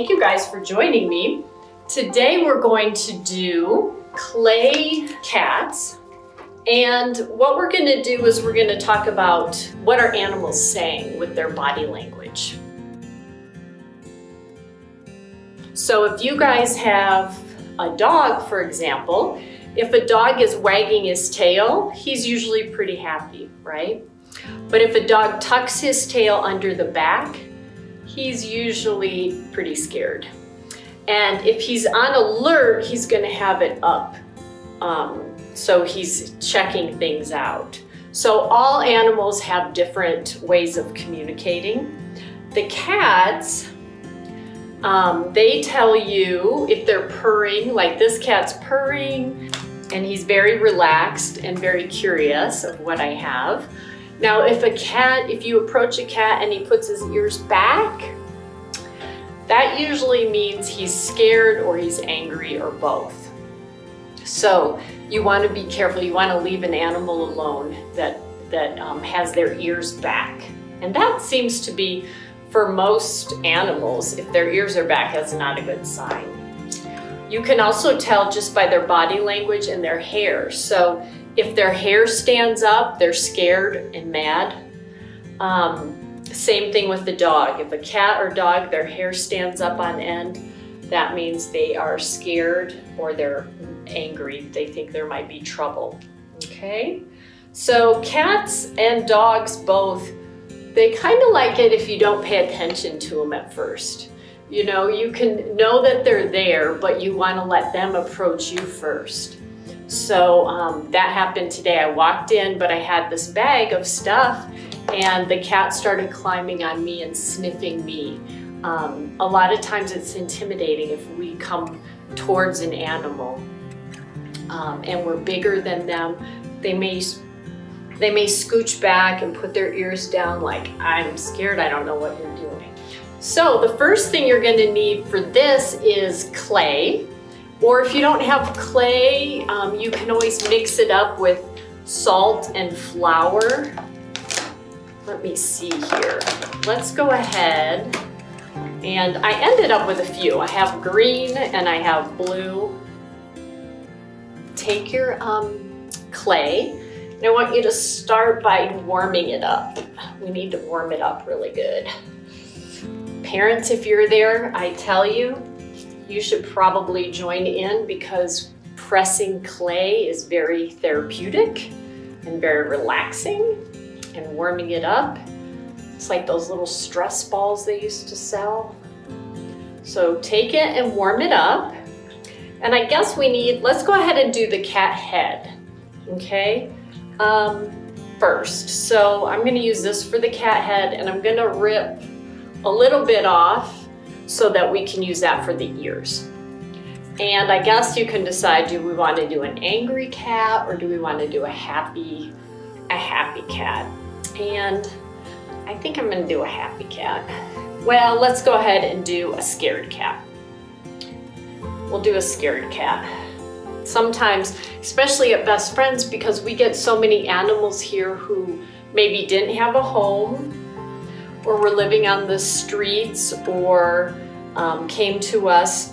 Thank you guys for joining me. Today we're going to do clay cats, and what we're going to do is we're going to talk about what are animals saying with their body language. So if you guys have a dog, for example, if a dog is wagging his tail, he's usually pretty happy, right? But if a dog tucks his tail under the back, he's usually pretty scared. And if he's on alert, he's gonna have it up. So he's checking things out. So all animals have different ways of communicating. The cats, they tell you if they're purring, like this cat's purring, and he's very relaxed and very curious of what I have. Now, if you approach a cat and he puts his ears back, that usually means he's scared or he's angry or both. So you want to be careful. You want to leave an animal alone that has their ears back. And that seems to be, for most animals, if their ears are back, that's not a good sign. You can also tell just by their body language and their hair. So if their hair stands up, they're scared and mad. Same thing with the dog. If a cat or dog, their hair stands up on end, that means they are scared or they're angry. They think there might be trouble, okay? So cats and dogs both, they kind of like it if you don't pay attention to them at first. You know, you can know that they're there, but you want to let them approach you first. So that happened today. I walked in, but I had this bag of stuff and the cat started climbing on me and sniffing me. A lot of times it's intimidating if we come towards an animal and we're bigger than them. They may scooch back and put their ears down like, I'm scared, I don't know what you're doing. So the first thing you're going to need for this is clay. Or if you don't have clay, you can always mix it up with salt and flour. Let me see here. Let's go ahead. And I ended up with a few. I have green and I have blue. Take your clay, and I want you to start by warming it up. We need to warm it up really good. Parents, if you're there, I tell you, you should probably join in because pressing clay is very therapeutic and very relaxing, and warming it up. It's like those little stress balls they used to sell. So take it and warm it up. And I guess we need, let's go ahead and do the cat head, okay? First, so I'm gonna use this for the cat head, and I'm gonna rip a little bit off so that we can use that for the ears. And I guess you can decide, do we want to do an angry cat or do we want to do a happy cat? And I think I'm going to do a happy cat. Well, let's go ahead and do a scared cat. We'll do a scared cat. Sometimes, especially at Best Friends, because we get so many animals here who maybe didn't have a home, or were living on the streets, or came to us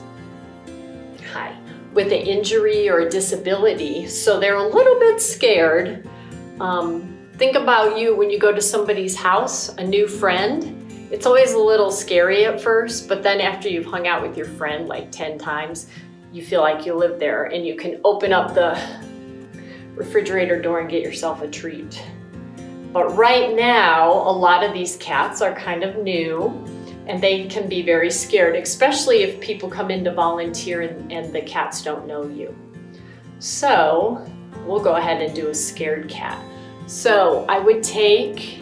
with an injury or a disability. So they're a little bit scared. Think about you when you go to somebody's house, a new friend. It's always a little scary at first, but then after you've hung out with your friend like 10 times, you feel like you live there and you can open up the refrigerator door and get yourself a treat. But right now, a lot of these cats are kind of new and they can be very scared, especially if people come in to volunteer and the cats don't know you. So we'll go ahead and do a scared cat. So I would take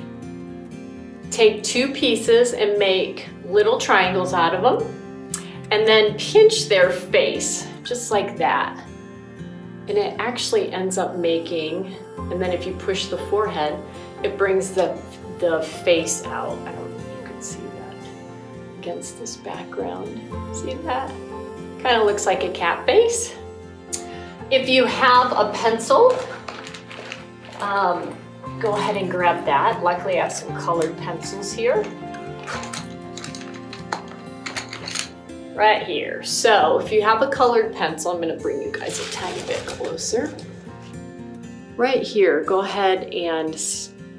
two pieces and make little triangles out of them, and then pinch their face, just like that. And it actually ends up making, and then if you push the forehead, it brings the face out. I don't know if you can see that against this background. See that? Kind of looks like a cat face. If you have a pencil, go ahead and grab that. Luckily, I have some colored pencils here. right here. So if you have a colored pencil, I'm gonna bring you guys a tiny bit closer. Right here, go ahead and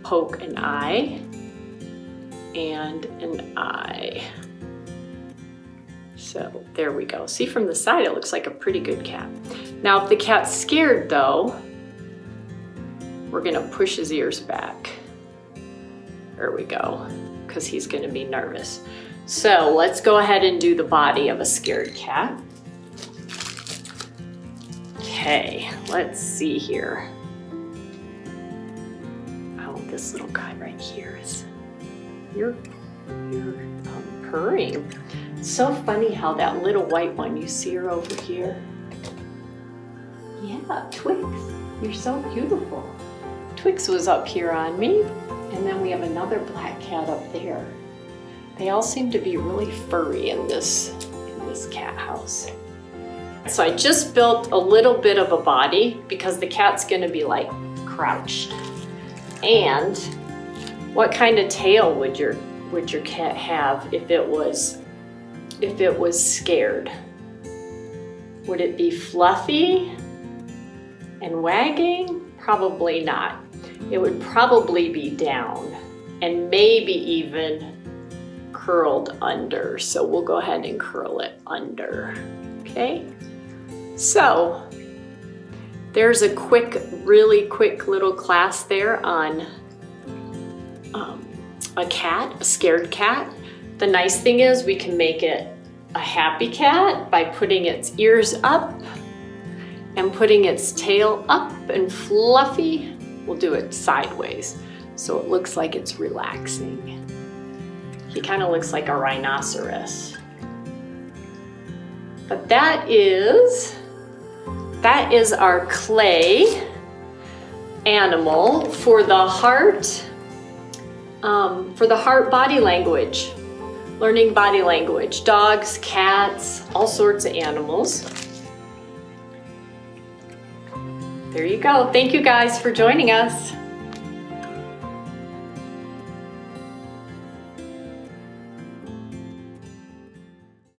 poke an eye and an eye. So there we go. See, from the side, it looks like a pretty good cat. Now, if the cat's scared though, we're gonna push his ears back. There we go, because he's gonna be nervous. So let's go ahead and do the body of a scared cat. Okay, let's see here. Oh, this little guy right here is, you're purring. So funny how that little white one, you see her over here? Yeah, Twix, you're so beautiful. Twix was up here on me, and then we have another black cat up there. They all seem to be really furry in this cat house. So I just built a little bit of a body because the cat's gonna be like crouched. And what kind of tail would your cat have if it was scared? Would it be fluffy and wagging? Probably not. It would probably be down and maybe even curled under. So we'll go ahead and curl it under, okay? So there's a quick, really quick little class there on a cat, a scared cat. The nice thing is we can make it a happy cat by putting its ears up and putting its tail up and fluffy. We'll do it sideways so it looks like it's relaxing. He kind of looks like a rhinoceros. But that is our clay animal for the heart body language, learning body language, dogs, cats, all sorts of animals. There you go. Thank you guys for joining us.